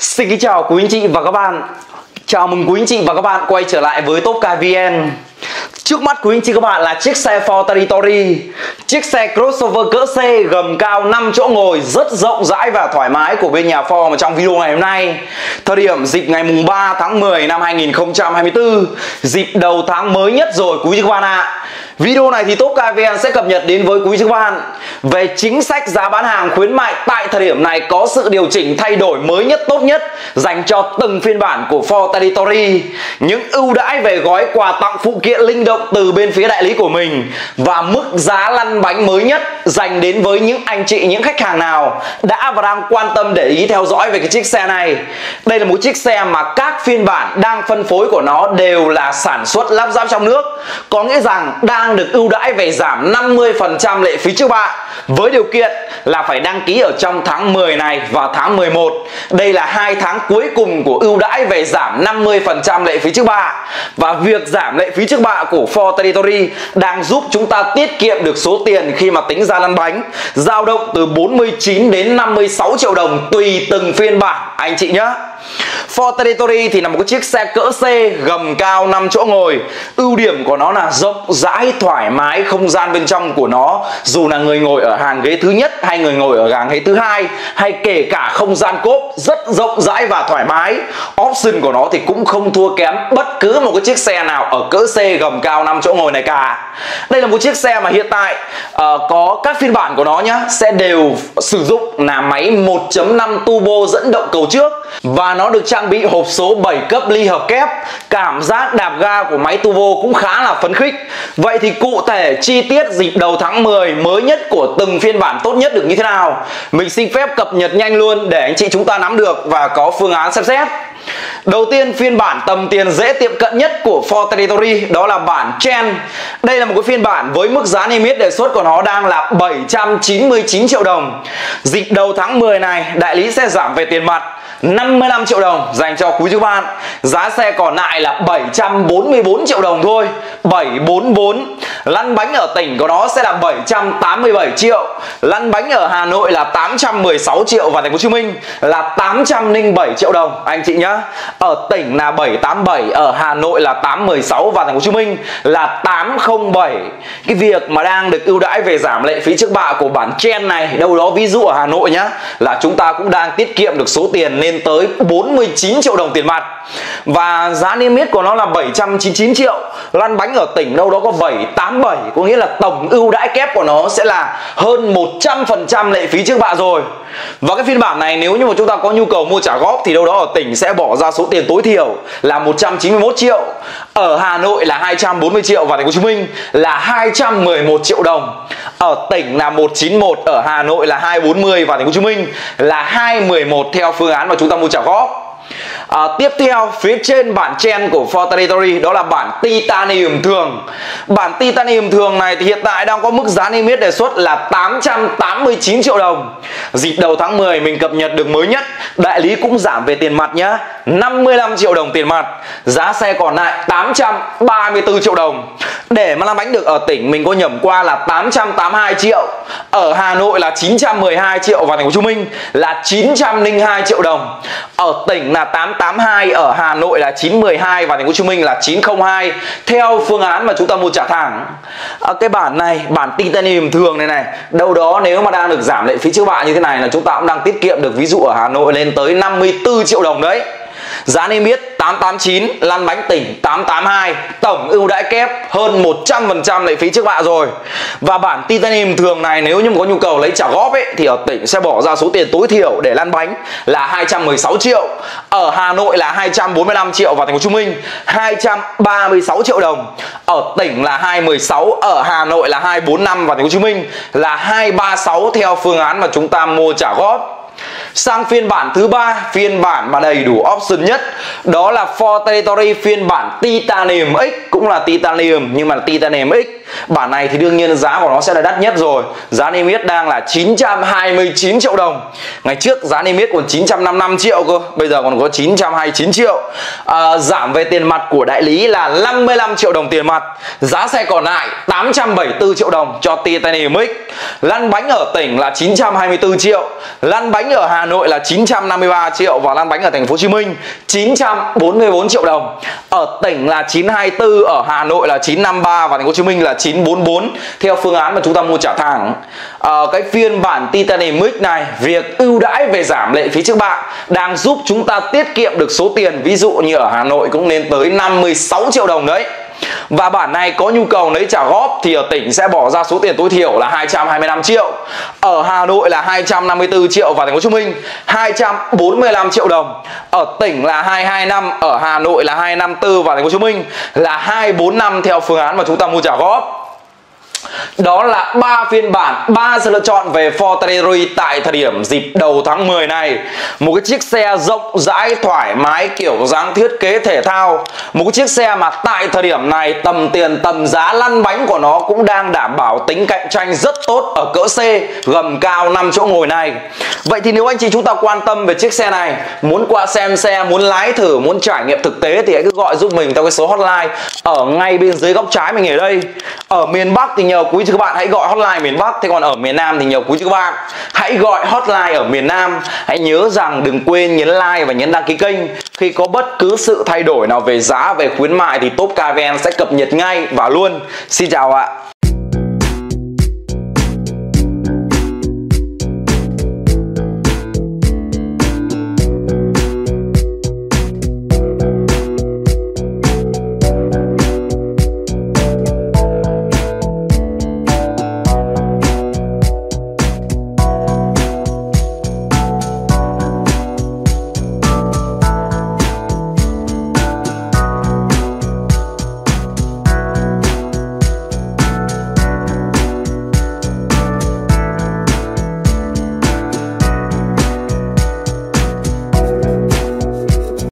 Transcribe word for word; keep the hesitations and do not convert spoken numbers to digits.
Xin kính chào quý anh chị và các bạn. Chào mừng quý anh chị và các bạn quay trở lại với TopCarVN. Trước mắt quý anh chị các bạn là chiếc xe Ford Territory, chiếc xe crossover cỡ C gầm cao năm chỗ ngồi rất rộng rãi và thoải mái của bên nhà Ford mà trong video ngày hôm nay. Thời điểm dịp ngày mùng ba tháng mười năm hai nghìn không trăm hai mươi tư, dịp đầu tháng mới nhất rồi quý anh chị các bạn ạ. Video này thì TopCarVN sẽ cập nhật đến với quý các bạn về chính sách giá bán hàng khuyến mại tại thời điểm này, có sự điều chỉnh thay đổi mới nhất tốt nhất dành cho từng phiên bản của Ford Territory, những ưu đãi về gói quà tặng phụ kiện linh động từ bên phía đại lý của mình và mức giá lăn bánh mới nhất dành đến với những anh chị, những khách hàng nào đã và đang quan tâm để ý theo dõi về cái chiếc xe này. Đây là một chiếc xe mà các phiên bản đang phân phối của nó đều là sản xuất lắp ráp trong nước, có nghĩa rằng đang được ưu đãi về giảm năm mươi phần trăm lệ phí trước bạ, với điều kiện là phải đăng ký ở trong tháng mười này và tháng mười một. Đây là hai tháng cuối cùng của ưu đãi về giảm năm mươi phần trăm lệ phí trước bạ, và việc giảm lệ phí trước bạ của Ford Territory đang giúp chúng ta tiết kiệm được số tiền khi mà tính ra lăn bánh, dao động từ bốn mươi chín đến năm mươi sáu triệu đồng tùy từng phiên bản anh chị nhé. Ford Territory thì là một cái chiếc xe cỡ C gầm cao năm chỗ ngồi. Ưu điểm của nó là rộng rãi, thoải mái, không gian bên trong của nó, dù là người ngồi ở hàng ghế thứ nhất hay người ngồi ở hàng ghế thứ hai, hay kể cả không gian cốp rất rộng rãi và thoải mái. Option của nó thì cũng không thua kém bất cứ một cái chiếc xe nào ở cỡ C gầm cao năm chỗ ngồi này cả. Đây là một chiếc xe mà hiện tại uh, có các phiên bản của nó nhá, sẽ đều sử dụng là máy một chấm năm turbo dẫn động cầu trước, và nó được trang bị hộp số bảy cấp ly hợp kép. Cảm giác đạp ga của máy turbo cũng khá là phấn khích. Vậy thì cụ thể chi tiết dịp đầu tháng mười mới nhất của từng phiên bản tốt nhất được như thế nào, mình xin phép cập nhật nhanh luôn để anh chị chúng ta nắm được và có phương án xem xét. Đầu tiên, phiên bản tầm tiền dễ tiệm cận nhất của Ford Territory đó là bản Trend. Đây là một cái phiên bản với mức giá niêm yết đề xuất của nó đang là bảy trăm chín mươi chín triệu đồng. Dịp đầu tháng mười này, đại lý sẽ giảm về tiền mặt năm mươi lăm triệu đồng dành cho quý các bạn. Giá xe còn lại là bảy trăm bốn mươi bốn triệu đồng thôi, bảy trăm bốn mươi bốn. Lăn bánh ở tỉnh của nó sẽ là bảy trăm tám mươi bảy triệu, lăn bánh ở Hà Nội là tám trăm mười sáu triệu và thành phố Hồ Chí Minh là tám trăm lẻ bảy triệu đồng anh chị nhá. Ở tỉnh là bảy trăm tám mươi bảy, ở Hà Nội là tám trăm mười sáu và thành phố Hồ Chí Minh là tám trăm lẻ bảy. Cái việc mà đang được ưu đãi về giảm lệ phí trước bạ của bản Trend này, đâu đó ví dụ ở Hà Nội nhá, là chúng ta cũng đang tiết kiệm được số tiền lên tới bốn mươi chín triệu đồng tiền mặt, và giá niêm yết của nó là bảy trăm chín mươi chín triệu. Lăn bánh ở tỉnh đâu đó có bảy trăm tám mươi bảy, có nghĩa là tổng ưu đãi kép của nó sẽ là hơn một trăm phần trăm lệ phí trước bạ rồi. Và cái phiên bản này nếu như mà chúng ta có nhu cầu mua trả góp thì đâu đó ở tỉnh sẽ bỏ ra số tiền tối thiểu là một trăm chín mươi mốt triệu, ở Hà Nội là hai trăm bốn mươi triệu và thành phố Hồ Chí Minh là hai trăm mười một triệu đồng. Ở tỉnh là một trăm chín mươi mốt, ở Hà Nội là hai trăm bốn mươi và thành phố Hồ Chí Minh là hai trăm mười một theo phương án mà chúng ta mua trả góp. À, tiếp theo, phía trên bản Trend của Ford Territory đó là bản Titanium thường. Bản Titanium thường này thì hiện tại đang có mức giá niêm yết đề xuất là tám trăm tám mươi chín triệu đồng. Dịp đầu tháng mười mình cập nhật được mới nhất, đại lý cũng giảm về tiền mặt nhá, năm mươi lăm triệu đồng tiền mặt. Giá xe còn lại tám trăm ba mươi tư triệu đồng. Để mà làm bánh được ở tỉnh mình có nhẩm qua là tám trăm tám mươi hai triệu, ở Hà Nội là chín trăm mười hai triệu và thành phố Hồ Chí Minh là chín trăm lẻ hai triệu đồng. Ở tỉnh là tám trăm tám mươi hai, ở Hà Nội là chín trăm mười hai và thành phố Hồ Chí Minh là chín trăm lẻ hai theo phương án mà chúng ta mua trả thẳng. À, cái bản này, bản Titanium thường này này, đâu đó nếu mà đang được giảm lệ phí trước bạ như thế này là chúng ta cũng đang tiết kiệm được ví dụ ở Hà Nội lên tới năm mươi tư triệu đồng đấy. Giá niêm yết tám trăm tám mươi chín, lăn bánh tỉnh tám trăm tám mươi hai, tổng ưu đãi kép hơn một trăm phần trăm lệ phí trước bạ rồi. Và bản Titanium thường này nếu như có nhu cầu lấy trả góp ấy, thì ở tỉnh sẽ bỏ ra số tiền tối thiểu để lăn bánh là hai trăm mười sáu triệu, ở Hà Nội là hai trăm bốn mươi lăm triệu và thành phố Hồ Chí Minh hai trăm ba mươi sáu triệu đồng. Ở tỉnh là hai trăm mười sáu, ở Hà Nội là hai trăm bốn mươi lăm và thành phố Hồ Chí Minh là hai trăm ba mươi sáu theo phương án mà chúng ta mua trả góp. Sang phiên bản thứ ba, phiên bản mà đầy đủ option nhất, đó là Ford Territory phiên bản Titanium X, cũng là Titanium nhưng mà là Titanium X. Bản này thì đương nhiên giá của nó sẽ là đắt nhất rồi. Giá niêm yết đang là chín trăm hai mươi chín triệu đồng. Ngày trước giá niêm yết còn chín trăm năm mươi lăm triệu cơ, bây giờ còn có chín trăm hai mươi chín triệu. à, Giảm về tiền mặt của đại lý là năm mươi lăm triệu đồng tiền mặt. Giá xe còn lại tám trăm bảy mươi tư triệu đồng cho Titanium X. Lăn bánh ở tỉnh là chín trăm hai mươi tư triệu, lăn bánh ở Hà Nội là chín trăm năm mươi ba triệu và lăn bánh ở thành phố Hồ Chí Minh chín trăm bốn mươi tư triệu đồng. Ở tỉnh là chín trăm hai mươi tư, ở Hà Nội là chín trăm năm mươi ba và thành phố Hồ Chí Minh là chín trăm bốn mươi tư theo phương án mà chúng ta mua trả thẳng. Ở cái phiên bản Titanium X này, việc ưu đãi về giảm lệ phí trước bạ đang giúp chúng ta tiết kiệm được số tiền, ví dụ như ở Hà Nội cũng lên tới năm mươi sáu triệu đồng đấy. Và bản này có nhu cầu lấy trả góp thì ở tỉnh sẽ bỏ ra số tiền tối thiểu là hai trăm hai mươi lăm triệu, ở Hà Nội là hai trăm năm mươi tư triệu và thành phố Hồ Chí Minh hai trăm bốn mươi lăm triệu đồng. Ở tỉnh là hai trăm hai mươi lăm, ở Hà Nội là hai trăm năm mươi tư và thành phố Hồ Chí Minh là hai trăm bốn mươi lăm theo phương án mà chúng ta mua trả góp. Đó là ba phiên bản, ba sự lựa chọn về Ford Territory tại thời điểm dịp đầu tháng mười này. Một cái chiếc xe rộng rãi, thoải mái, kiểu dáng thiết kế thể thao. Một cái chiếc xe mà tại thời điểm này tầm tiền, tầm giá, lăn bánh của nó cũng đang đảm bảo tính cạnh tranh rất tốt ở cỡ C, gầm cao năm chỗ ngồi này. Vậy thì nếu anh chị chúng ta quan tâm về chiếc xe này, muốn qua xem xe, muốn lái thử, muốn trải nghiệm thực tế thì hãy cứ gọi giúp mình theo cái số hotline ở ngay bên dưới góc trái mình ở đây. Ở miền Bắc thì nhờ quý vị các bạn hãy gọi hotline miền Bắc, thế còn ở miền Nam thì nhờ quý vị các bạn hãy gọi hotline ở miền Nam. Hãy nhớ rằng đừng quên nhấn like và nhấn đăng ký kênh. Khi có bất cứ sự thay đổi nào về giá, về khuyến mại thì TopCarVN sẽ cập nhật ngay và luôn. Xin chào ạ.